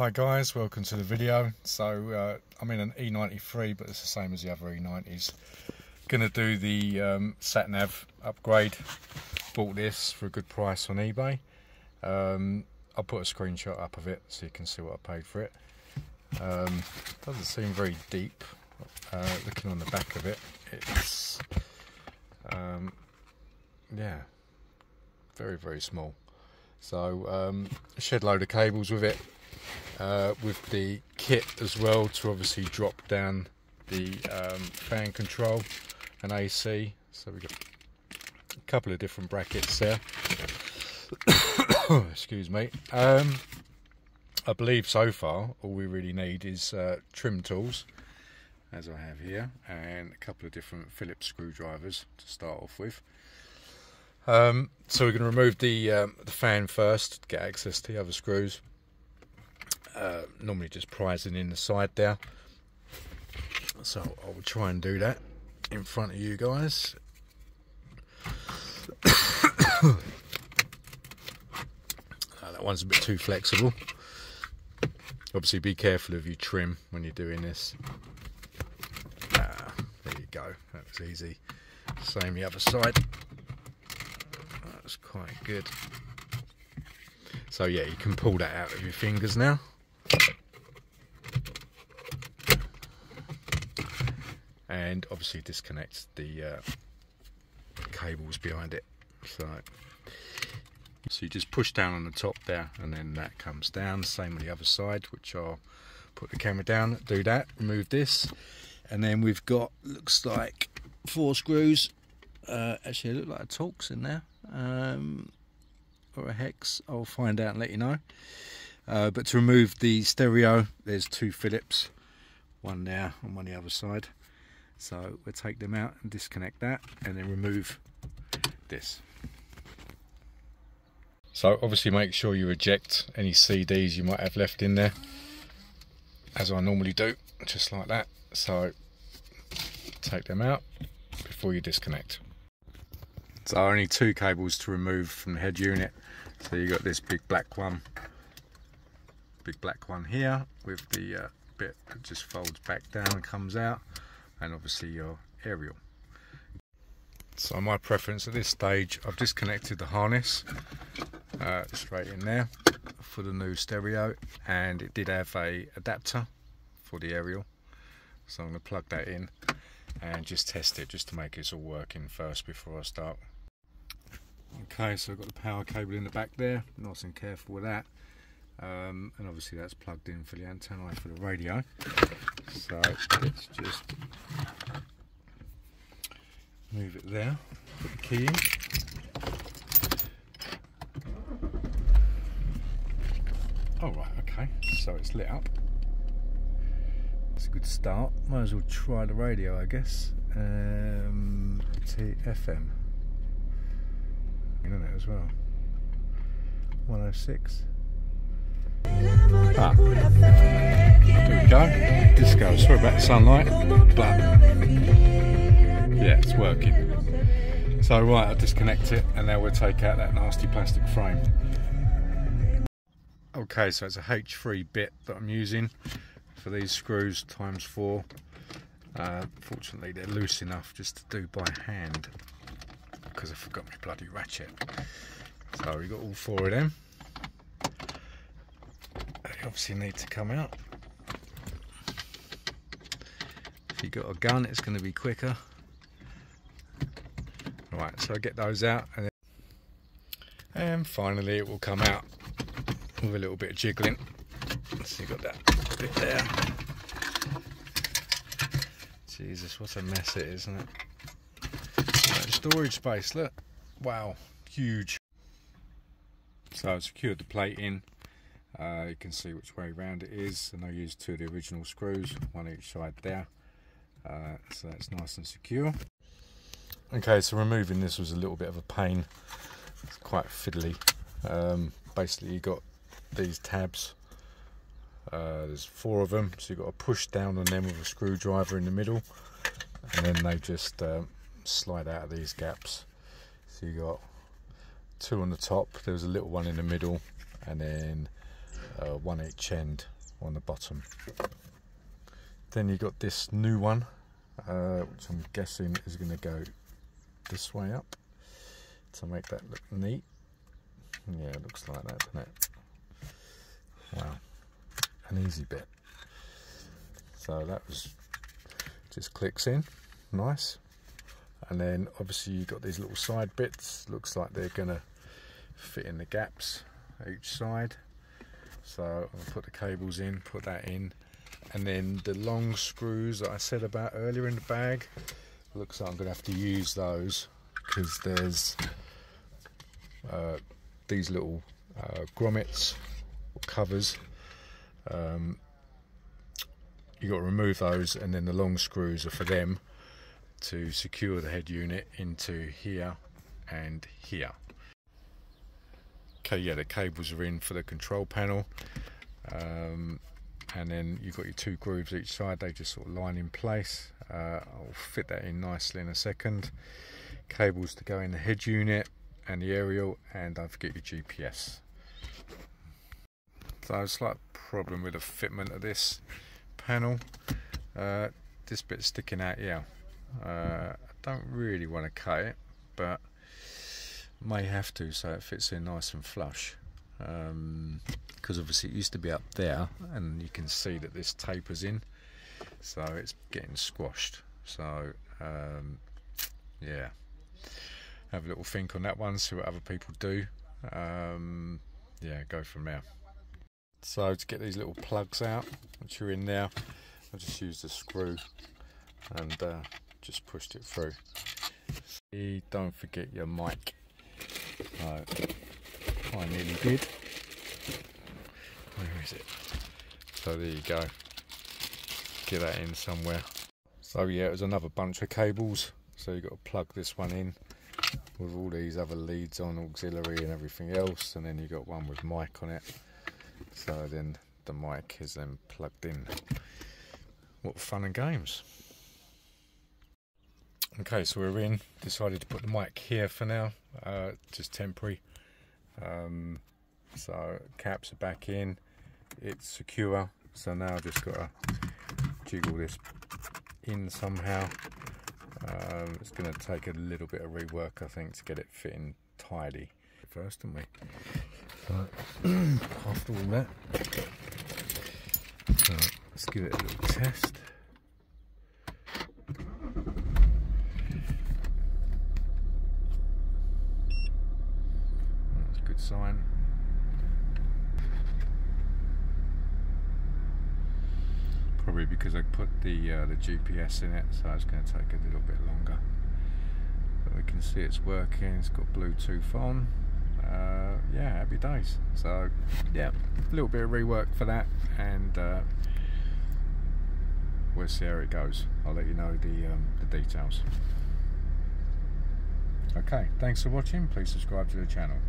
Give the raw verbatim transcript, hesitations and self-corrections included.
Hi guys, welcome to the video. So uh, I'm in an E ninety-three, but it's the same as the other E nineties. Gonna do the um, sat nav upgrade. Bought this for a good price on eBay. Um, I'll put a screenshot up of it so you can see what I paid for it. Um, doesn't seem very deep. Uh, looking on the back of it, it's um, yeah, very very small. So um, shed load of cables with it. Uh, with the kit as well to obviously drop down the um, fan control and A C. So we've got a couple of different brackets there. Excuse me. Um, I believe so far all we really need is uh, trim tools, as I have here, and a couple of different Phillips screwdrivers to start off with. Um, so we're going to remove the, um, the fan first to get access to the other screws. Uh, normally just prizing in the side there, so I will try and do that in front of you guys. Oh, that one's a bit too flexible. Obviously be careful of your trim when you're doing this. Ah, there you go, that was easy. Same the other side, that's quite good. So yeah, you can pull that out with your fingers now. And obviously disconnect the uh, cables behind it. So, so you just push down on the top there and then that comes down. Same on the other side, which I'll put the camera down, do that, remove this. And then we've got, looks like four screws. Uh, actually, it looked like a Torx in there. Um, or a Hex, I'll find out and let you know. Uh, but to remove the stereo, there's two Phillips, one there and one the other side. So we'll take them out and disconnect that and then remove this. So obviously make sure you eject any C Ds you might have left in there, as I normally do, just like that. So take them out before you disconnect. So only two cables to remove from the head unit. So you've got this big black one, big black one here with the uh, bit that just folds back down and comes out, and obviously your aerial. So my preference at this stage, I've disconnected the harness uh, straight in there for the new stereo, and it did have a adapter for the aerial. So I'm going to plug that in and just test it just to make it's all working first before I start. Okay, so I've got the power cable in the back there, nice and careful with that. Um, and obviously that's plugged in for the antenna for the radio. So let's just move it there, put the key in. All right, okay, so it's lit up. It's a good start. Might as well try the radio, I guess. Um, T F M. In it as well. one oh six. Ah. There we go. Disco. Sorry about the sunlight, but yeah, it's working. So right, I'll disconnect it, and now we'll take out that nasty plastic frame. Okay, so it's a H three bit that I'm using for these screws, times four. Uh, fortunately they're loose enough just to do by hand, because I forgot my bloody ratchet. So we got all four of them. They obviously need to come out. If you've got a gun, it's going to be quicker. Right, so I get those out, and then and finally it will come out with a little bit of jiggling. So you've got that bit there. Jesus, what a mess it is, isn't it? Right, storage space, look. Wow, huge. So I've secured the plate in. Uh, you can see which way round it is, and I used two of the original screws, one each side there. Uh, so that's nice and secure. Okay, so removing this was a little bit of a pain. It's quite fiddly. Um, basically, you got these tabs. Uh, there's four of them, so you've got to push down on them with a screwdriver in the middle, and then they just um, slide out of these gaps. So you got two on the top, there's a little one in the middle, and then uh, one each end on the bottom. Then you got this new one, uh, which I'm guessing is going to go this way up to make that look neat. Yeah, it looks like that, doesn't it? Wow, an easy bit. So that was just clicks in, nice. And then obviously you've got these little side bits, looks like they're gonna fit in the gaps each side. So I'm gonna put the cables in, put that in, and then the long screws that I said about earlier in the bag, looks like I'm gonna have to use those because there's uh, these little uh, grommets or covers. Um, you got to remove those, and then the long screws are for them to secure the head unit into here and here. Okay, yeah, the cables are in for the control panel, um, and then you've got your two grooves each side. They just sort of line in place. Uh, I'll fit that in nicely in a second. Cables to go in the head unit and the aerial, and don't forget your G P S. So a slight problem with the fitment of this panel. Uh, this bit's sticking out here. Uh, I don't really want to cut it, but may have to, so it fits in nice and flush, because um, obviously it used to be up there, and you can see that this tapers in, so it's getting squashed. So um, yeah, have a little think on that one, see what other people do, um, yeah, go from there. So to get these little plugs out, which are in there, I just used a screw and uh, just pushed it through. See, don't forget your mic. No, I nearly did. Where is it? So there you go. Get that in somewhere. So yeah, it was another bunch of cables. So you've got to plug this one in with all these other leads on, auxiliary and everything else, and then you've got one with mic on it. So then the mic is then plugged in. What fun and games. Okay, so we're in. Decided to put the mic here for now, uh, just temporary. Um, so caps are back in. It's secure. So now I've just got to jiggle this in somehow. Um, it's going to take a little bit of rework, I think, to get it fitting tidy first, didn't we? Right. After all that, so let's give it a little test. That's a good sign. Probably because I put the uh, the G P S in it, so it's going to take a little bit longer. But we can see it's working. It's got Bluetooth on. Uh, yeah, happy days. So yeah, a little bit of rework for that, and uh, we'll see how it goes. I'll let you know the, um, the details. Okay, thanks for watching. Please subscribe to the channel.